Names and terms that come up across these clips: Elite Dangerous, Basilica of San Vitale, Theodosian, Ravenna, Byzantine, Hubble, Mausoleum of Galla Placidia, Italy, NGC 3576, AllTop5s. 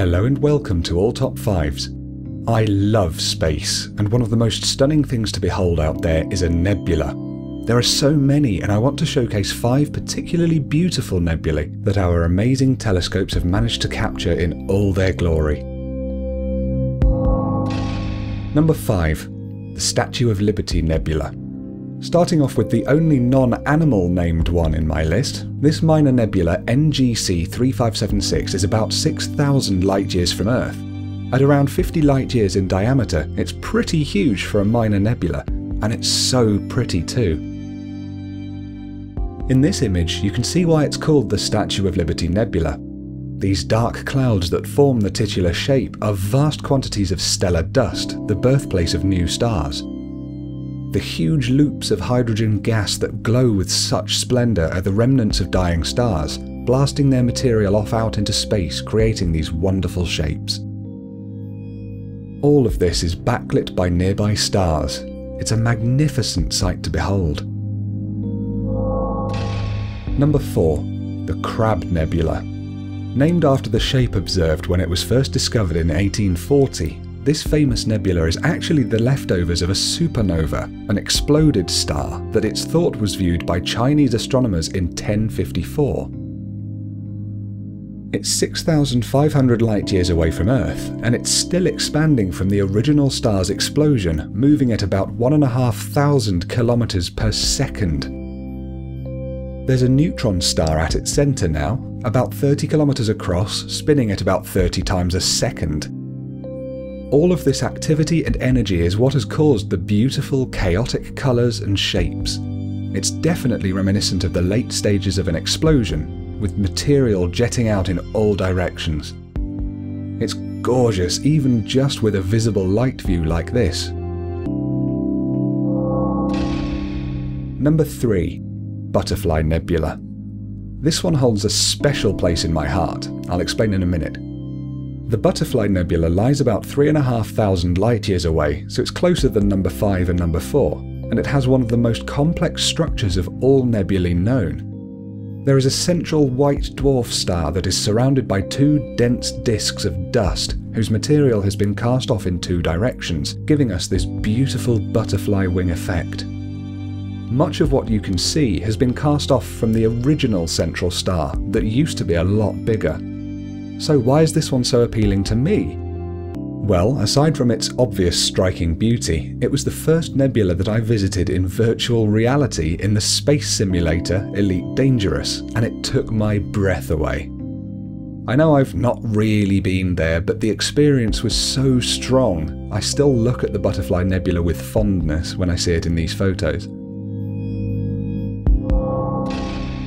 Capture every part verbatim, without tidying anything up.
Hello and welcome to All Top fives. I love space, and one of the most stunning things to behold out there is a nebula. There are so many, and I want to showcase five particularly beautiful nebulae that our amazing telescopes have managed to capture in all their glory. Number five. The Statue of Liberty Nebula. Starting off with the only non-animal named one in my list, this minor nebula N G C three five seven six is about six thousand light-years from Earth. At around fifty light-years in diameter, it's pretty huge for a minor nebula, and it's so pretty too. In this image, you can see why it's called the Statue of Liberty Nebula. These dark clouds that form the titular shape are vast quantities of stellar dust, the birthplace of new stars. The huge loops of hydrogen gas that glow with such splendor are the remnants of dying stars, blasting their material off out into space, creating these wonderful shapes. All of this is backlit by nearby stars. It's a magnificent sight to behold. Number four. The Crab Nebula. Named after the shape observed when it was first discovered in eighteen forty, this famous nebula is actually the leftovers of a supernova, an exploded star that it's thought was viewed by Chinese astronomers in ten fifty-four. It's six thousand five hundred light-years away from Earth, and it's still expanding from the original star's explosion, moving at about one thousand five hundred kilometers per second. There's a neutron star at its center now, about thirty kilometers across, spinning at about thirty times a second. All of this activity and energy is what has caused the beautiful, chaotic colours and shapes. It's definitely reminiscent of the late stages of an explosion, with material jetting out in all directions. It's gorgeous, even just with a visible light view like this. Number three. Butterfly Nebula. This one holds a special place in my heart. I'll explain in a minute. The Butterfly Nebula lies about three thousand five hundred light-years away, so it's closer than number five and number four, and it has one of the most complex structures of all nebulae known. There is a central white dwarf star that is surrounded by two dense disks of dust, whose material has been cast off in two directions, giving us this beautiful butterfly wing effect. Much of what you can see has been cast off from the original central star that used to be a lot bigger. So why is this one so appealing to me? Well, aside from its obvious striking beauty, it was the first nebula that I visited in virtual reality in the space simulator Elite Dangerous, and it took my breath away. I know I've not really been there, but the experience was so strong, I still look at the Butterfly Nebula with fondness when I see it in these photos.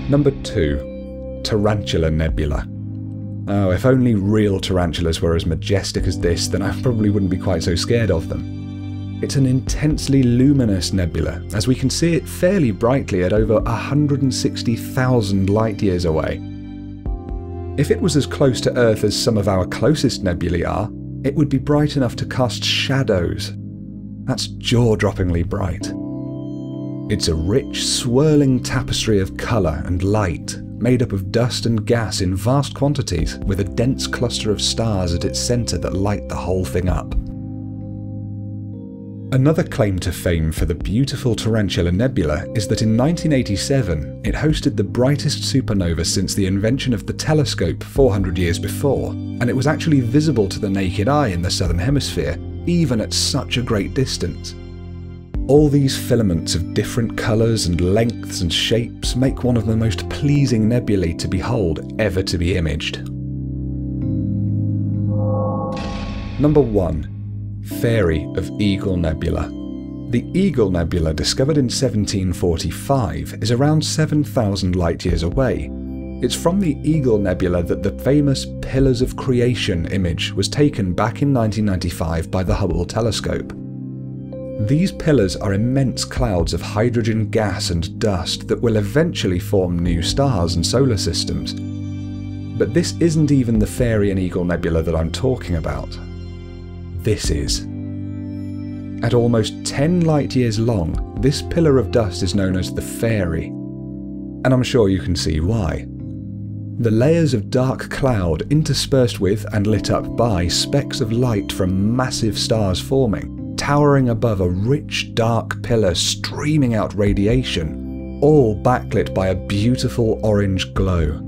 Number two. Tarantula Nebula. Oh, if only real tarantulas were as majestic as this, then I probably wouldn't be quite so scared of them. It's an intensely luminous nebula, as we can see it fairly brightly at over one hundred sixty thousand light-years away. If it was as close to Earth as some of our closest nebulae are, it would be bright enough to cast shadows. That's jaw-droppingly bright. It's a rich, swirling tapestry of colour and light, made up of dust and gas in vast quantities, with a dense cluster of stars at its centre that light the whole thing up. Another claim to fame for the beautiful Tarantula Nebula is that in nineteen eighty-seven, it hosted the brightest supernova since the invention of the telescope four hundred years before, and it was actually visible to the naked eye in the southern hemisphere, even at such a great distance. All these filaments of different colours and lengths and shapes make one of the most pleasing nebulae to behold ever to be imaged. Number one. Fairy of Eagle Nebula. The Eagle Nebula, discovered in seventeen forty-five, is around seven thousand light-years away. It's from the Eagle Nebula that the famous Pillars of Creation image was taken back in nineteen ninety-five by the Hubble telescope. These pillars are immense clouds of hydrogen gas and dust that will eventually form new stars and solar systems. But this isn't even the Fairy and Eagle Nebula that I'm talking about. This is. At almost ten light-years long, this pillar of dust is known as the Fairy, and I'm sure you can see why. The layers of dark cloud interspersed with and lit up by specks of light from massive stars forming, towering above a rich dark pillar streaming out radiation, all backlit by a beautiful orange glow.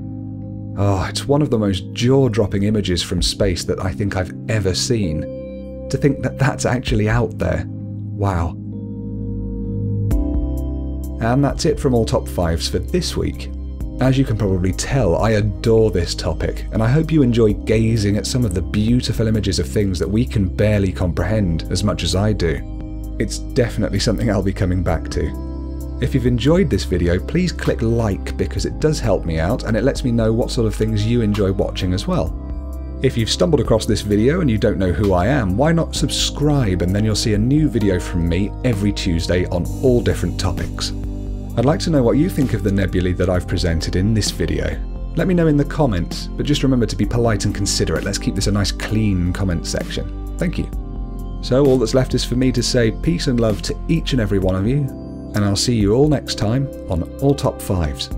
Oh, it's one of the most jaw-dropping images from space that I think I've ever seen. To think that that's actually out there. Wow. And that's it from All Top fives for this week. As you can probably tell, I adore this topic, and I hope you enjoy gazing at some of the beautiful images of things that we can barely comprehend as much as I do. It's definitely something I'll be coming back to. If you've enjoyed this video, please click like because it does help me out and it lets me know what sort of things you enjoy watching as well. If you've stumbled across this video and you don't know who I am, why not subscribe, and then you'll see a new video from me every Tuesday on all different topics. I'd like to know what you think of the nebulae that I've presented in this video. Let me know in the comments, but just remember to be polite and considerate. Let's keep this a nice clean comment section. Thank you. So all that's left is for me to say peace and love to each and every one of you, and I'll see you all next time on All Top fives.